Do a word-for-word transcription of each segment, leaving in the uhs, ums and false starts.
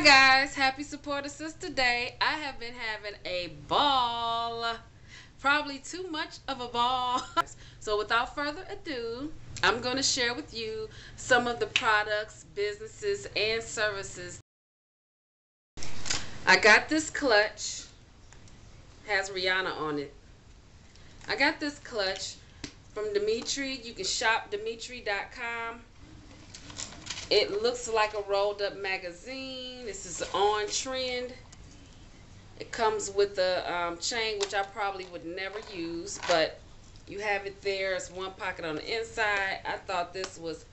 Hi guys, happy Supporter Sister Day. I have been having a ball, probably too much of a ball. So without further ado, I'm going to share with you some of the products, businesses, and services. I got this clutch, has Rihanna on it. I got this clutch from Dimitri. You can shop Dimitri dot com. It looks like a rolled up magazine. This is on trend. It comes with a um, chain, which I probably would never use, but you have it there. It's one pocket on the inside. I thought this was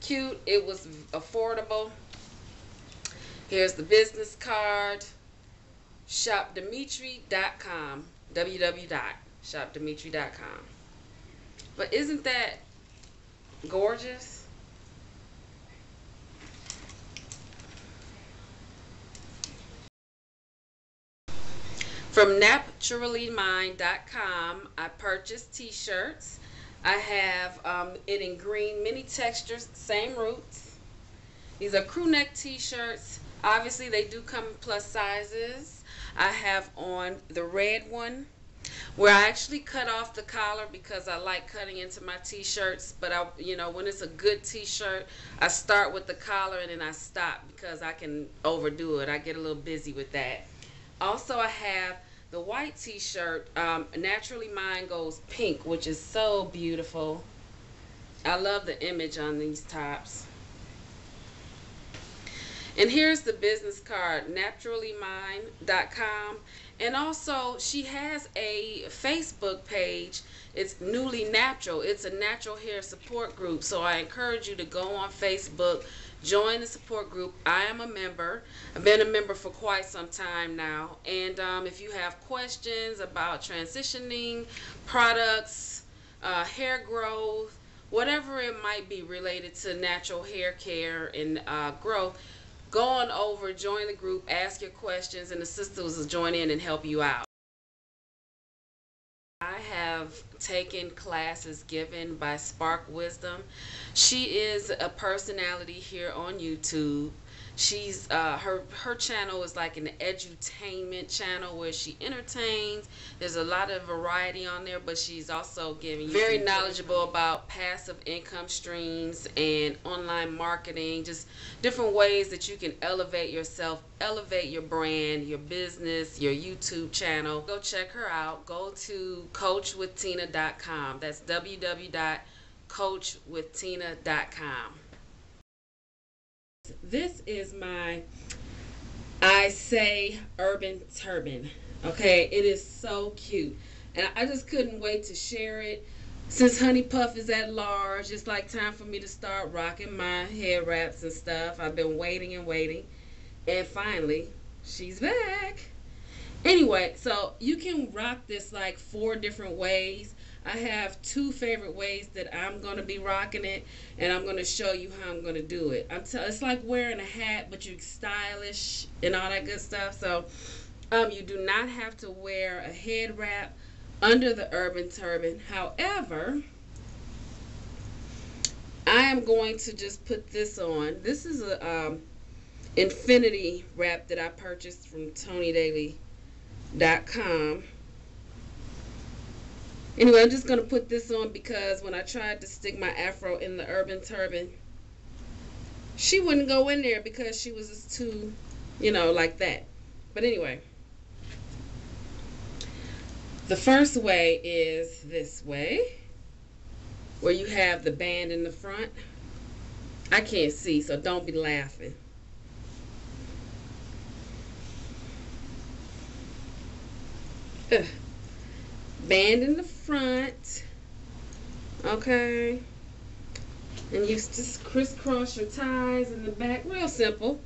cute. It was affordable. Here's the business card. shop dimitri dot com. w w w dot shop dimitri dot com. But isn't that gorgeous? From naturally mine dot com, I purchased t-shirts. I have um, it in green, many textures, same roots. These are crew neck t-shirts. Obviously, they do come in plus sizes. I have on the red one, where I actually cut off the collar because I like cutting into my t-shirts. But I, you know, when it's a good t-shirt, I start with the collar and then I stop because I can overdo it. I get a little busy with that. Also, I have the white t-shirt. Um, Naturally Mine goes pink, which is so beautiful. I love the image on these tops. And here's the business card, naturally mine dot com. And also, she has a Facebook page. It's Newly Natural. It's a natural hair support group. So I encourage you to go on Facebook. Join the support group. I am a member. I've been a member for quite some time now. And um, if you have questions about transitioning, products, uh, hair growth, whatever it might be related to natural hair care and uh, growth, go on over, join the group, ask your questions, and the sisters will join in and help you out. I have taken classes given by Spark Wisdom. She is a personality here on YouTube. She's uh, her her channel is like an edutainment channel where she entertains. There's a lot of variety on there, but she's also giving you very knowledgeable about passive income streams and online marketing, just different ways that you can elevate yourself, elevate your brand, your business, your YouTube channel. Go check her out. Go to coach with tina dot com. That's w w w dot coach with tina dot com. This is my I Say Urban Turban. Okay, it is so cute. And I just couldn't wait to share it. Since Honey Puff is at large, it's like time for me to start rocking my head wraps and stuff. I've been waiting and waiting. And finally, she's back. Anyway, so you can rock this like four different ways. I have two favorite ways that I'm going to be rocking it, and I'm going to show you how I'm going to do it. I'm t it's like wearing a hat, but you're stylish and all that good stuff. So um, you do not have to wear a head wrap under the urban turban. However, I am going to just put this on. This is a um, infinity wrap that I purchased from Tony Daily dot com. Anyway, I'm just going to put this on because when I tried to stick my afro in the urban turban, she wouldn't go in there because she was just too, you know, like that. But anyway, the first way is this way, where you have the band in the front. I can't see, so don't be laughing. Ugh. Band in the front, okay, and you just crisscross your ties in the back, real simple.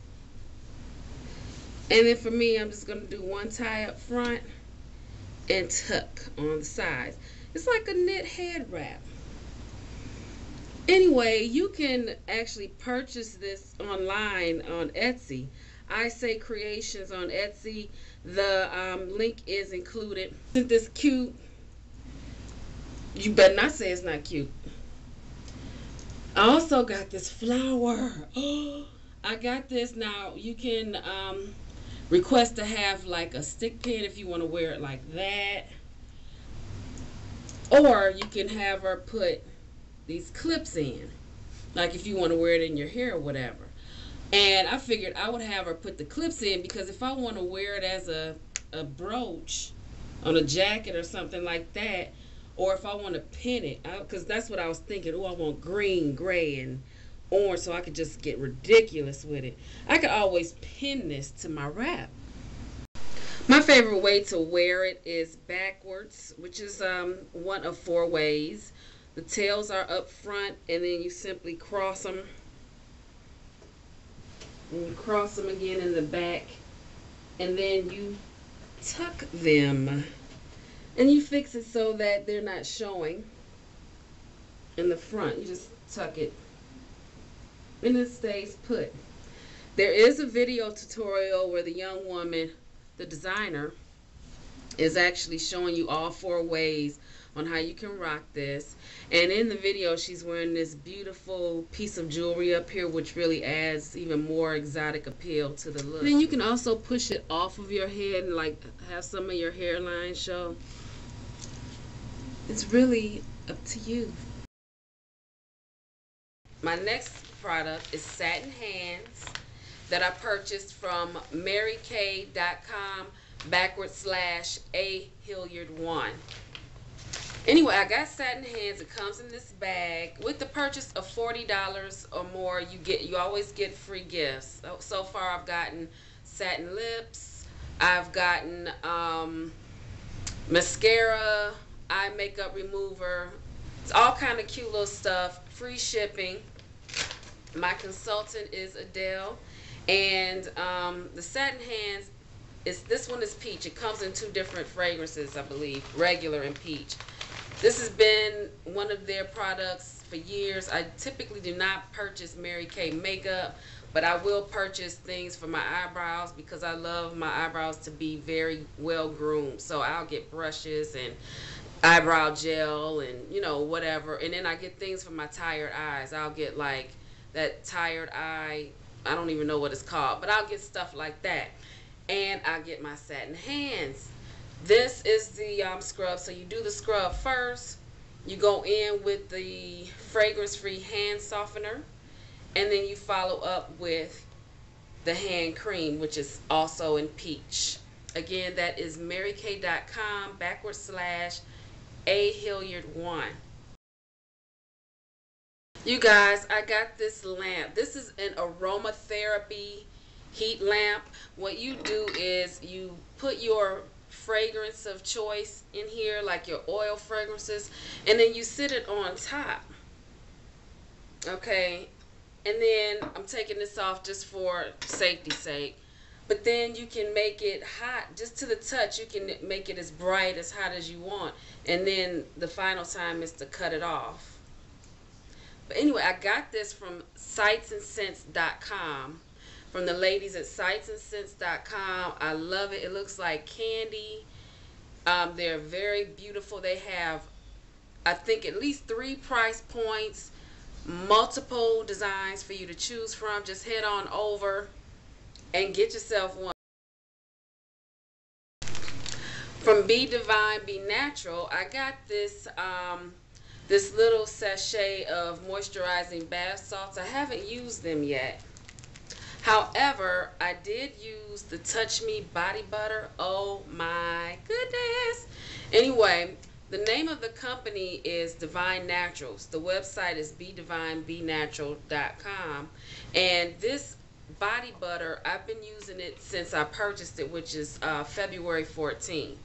And then for me, I'm just going to do one tie up front and tuck on the sides. It's like a knit head wrap. Anyway, you can actually purchase this online on Etsy. I Say Creations on Etsy. The um, link is included. Isn't this cute? You better not say it's not cute. I also got this flower. Oh, I got this. Now you can um, request to have like a stick pin if you want to wear it like that, or you can have her put these clips in, like if you want to wear it in your hair or whatever. And I figured I would have her put the clips in because if I want to wear it as a, a brooch on a jacket or something like that, or if I want to pin it, because that's what I was thinking. Oh, I want green, gray, and orange, so I could just get ridiculous with it. I could always pin this to my wrap. My favorite way to wear it is backwards, which is um, one of four ways. The tails are up front, and then you simply cross them. And you cross them again in the back, and then you tuck them. And you fix it so that they're not showing in the front. You just tuck it and it stays put. There is a video tutorial where the young woman, the designer, is actually showing you all four ways on how you can rock this. And in the video she's wearing this beautiful piece of jewelry up here, which really adds even more exotic appeal to the look. And then you can also push it off of your head and like have some of your hairline show. It's really up to you. My next product is satin hands that I purchased from marykay.com backward slash a Hilliard one. Anyway, I got satin hands. It comes in this bag. With the purchase of forty dollars or more, you get you always get free gifts. So, so far, I've gotten satin lips. I've gotten um, mascara, eye makeup remover. It's all kind of cute little stuff. Free shipping. My consultant is Adele, and um, the satin hands. It's, this one is peach. It comes in two different fragrances, I believe, regular and peach. This has been one of their products for years. I typically do not purchase Mary Kay makeup, but I will purchase things for my eyebrows because I love my eyebrows to be very well groomed. So I'll get brushes and eyebrow gel and, you know, whatever. And then I get things for my tired eyes. I'll get like that tired eye, I don't even know what it's called, but I'll get stuff like that. And I get my satin hands. This is the um, scrub. So you do the scrub first. You go in with the fragrance-free hand softener. And then you follow up with the hand cream, which is also in peach. Again, that is marykay.com backward slash a Hilliard one. You guys, I got this lamp. This is an aromatherapy heat lamp. What you do is you put your fragrance of choice in here, like your oil fragrances, and then you sit it on top. Okay, and then I'm taking this off just for safety's sake, but then you can make it hot just to the touch. You can make it as bright, as hot as you want, and then the final time is to cut it off. But anyway, I got this from sights and sense dot com, from the ladies at sights and sense dot com. I love it. It looks like candy. Um, they're very beautiful. They have, I think, at least three price points, multiple designs for you to choose from. Just head on over and get yourself one. From Be Divine, Be Natural, I got this um, this little sachet of moisturizing bath salts. I haven't used them yet. However, I did use the Touch Me Body Butter. Oh my goodness. Anyway, the name of the company is Divine Naturals. The website is be divine be natural dot com. And this body butter, I've been using it since I purchased it, which is uh, February fourteenth.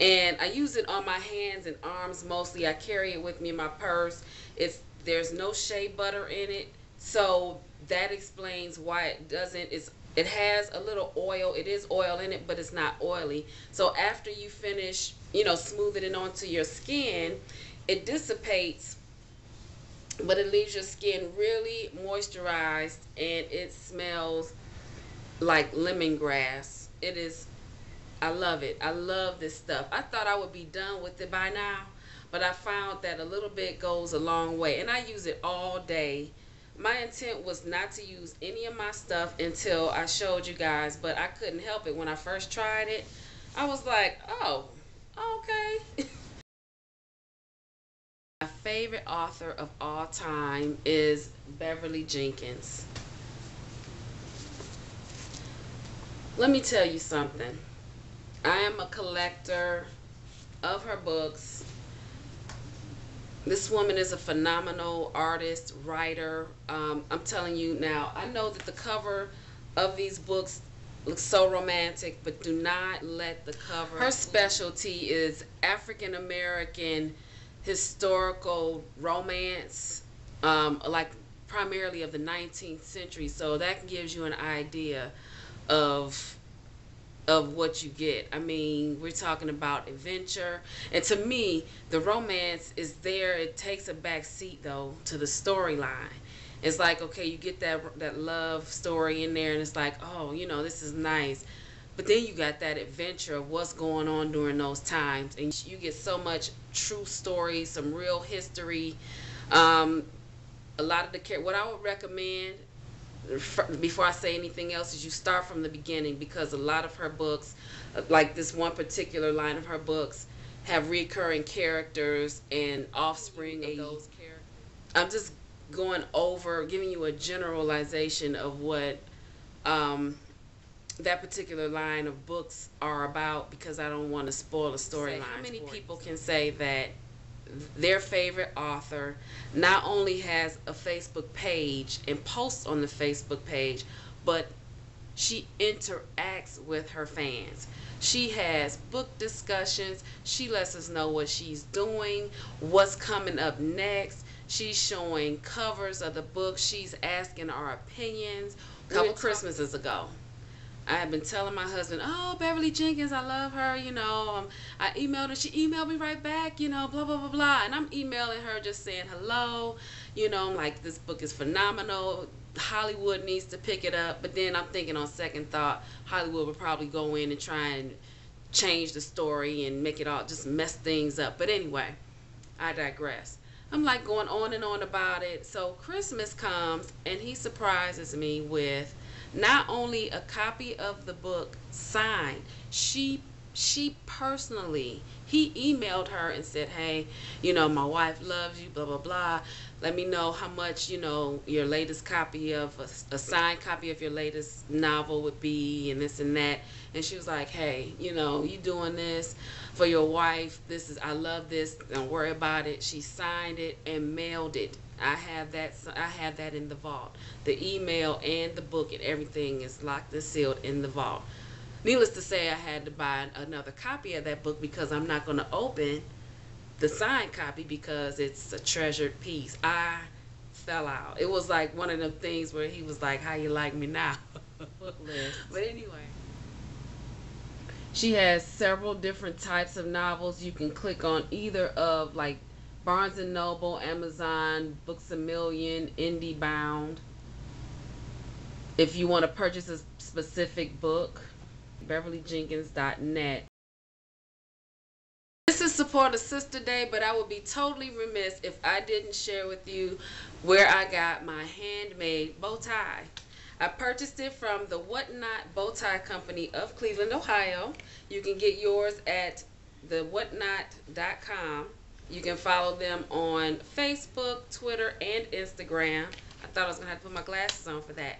And I use it on my hands and arms mostly. I carry it with me in my purse. It's, there's no shea butter in it. So that explains why it doesn't, it's, it has a little oil, it is oil in it, but it's not oily. So after you finish, you know, smoothing it onto your skin, it dissipates, but it leaves your skin really moisturized, and it smells like lemongrass. It is, I love it. I love this stuff. I thought I would be done with it by now, but I found that a little bit goes a long way, and I use it all day. My intent was not to use any of my stuff until I showed you guys, but I couldn't help it. When I first tried it, I was like, oh, okay. My favorite author of all time is Beverly Jenkins. Let me tell you something. I am a collector of her books. This woman is a phenomenal artist, writer. Um, I'm telling you now, I know that the cover of these books looks so romantic, but do not let the cover. Her specialty is African American historical romance, um, like primarily of the nineteenth century. So that gives you an idea of of what you get. I mean, we're talking about adventure, and to me the romance is there. It takes a back seat though to the storyline. It's like, okay, you get that that love story in there and it's like, oh, you know, this is nice, but then you got that adventure of what's going on during those times, and you get so much true story, some real history. Um, a lot of the what I would recommend before I say anything else is you start from the beginning, because a lot of her books, like this one particular line of her books, have recurring characters and offspring of those characters. I'm just going over, giving you a generalization of what um, that particular line of books are about, because I don't want to spoil the storyline. How many people can say that their favorite author not only has a Facebook page and posts on the Facebook page, but she interacts with her fans? She has book discussions. She lets us know what she's doing, what's coming up next. She's showing covers of the book. She's asking our opinions. A couple Christmases ago, I had been telling my husband, oh, Beverly Jenkins, I love her, you know. Um, I emailed her, she emailed me right back, you know, blah, blah, blah, blah. And I'm emailing her just saying hello, you know, I'm like, this book is phenomenal. Hollywood needs to pick it up. But then I'm thinking on second thought, Hollywood would probably go in and try and change the story and make it all, just mess things up. But anyway, I digress. I'm like going on and on about it. So Christmas comes and he surprises me with not only a copy of the book signed, she she personally, he emailed her and said, hey, you know, my wife loves you, blah, blah, blah. Let me know how much, you know, your latest copy of, a, a signed copy of your latest novel would be, and this and that. And she was like, hey, you know, you doing this for your wife. This is, I love this. Don't worry about it. She signed it and mailed it. I have that. I have that in the vault. The email and the book and everything is locked and sealed in the vault. Needless to say, I had to buy another copy of that book because I'm not going to open the signed copy because it's a treasured piece. I fell out. It was like one of them things where he was like, "How you like me now?" But anyway, she has several different types of novels. You can click on either of like Barnes and Noble, Amazon, Books A Million, Indie Bound, if you want to purchase a specific book. beverly jenkins dot net. This is Support a Sister Day, but I would be totally remiss if I didn't share with you where I got my handmade bow tie. I purchased it from the WhatKnot Bow Tie Company of Cleveland, Ohio. You can get yours at the what knot dot com. You can follow them on Facebook, Twitter, and Instagram. I thought I was going to have to put my glasses on for that.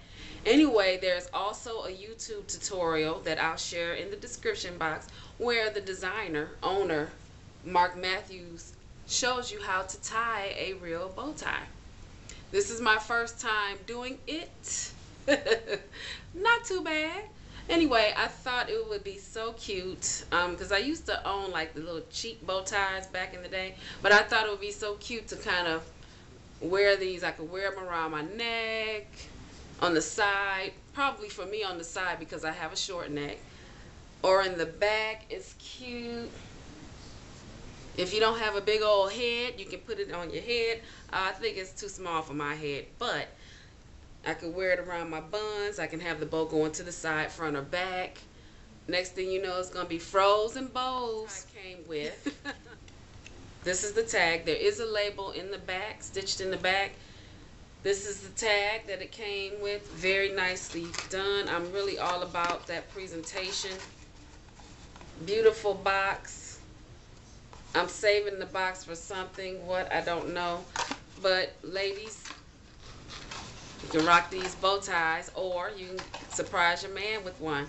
Anyway, there's also a YouTube tutorial that I'll share in the description box where the designer, owner, Mark Matthews, shows you how to tie a real bow tie. This is my first time doing it. Not too bad. Anyway, I thought it would be so cute because um, I used to own like the little cheap bow ties back in the day, but I thought it would be so cute to kind of wear these. I could wear them around my neck, on the side, probably for me on the side because I have a short neck, or in the back. It's cute. If you don't have a big old head, you can put it on your head. Uh, I think it's too small for my head, but I could wear it around my buns. I can have the bow going to the side, front, or back. Next thing you know, it's going to be frozen bows. I came with. This is the tag. There is a label in the back, stitched in the back. This is the tag that it came with. Very nicely done. I'm really all about that presentation. Beautiful box. I'm saving the box for something. What? I don't know. But ladies, you can rock these bow ties, or you can surprise your man with one.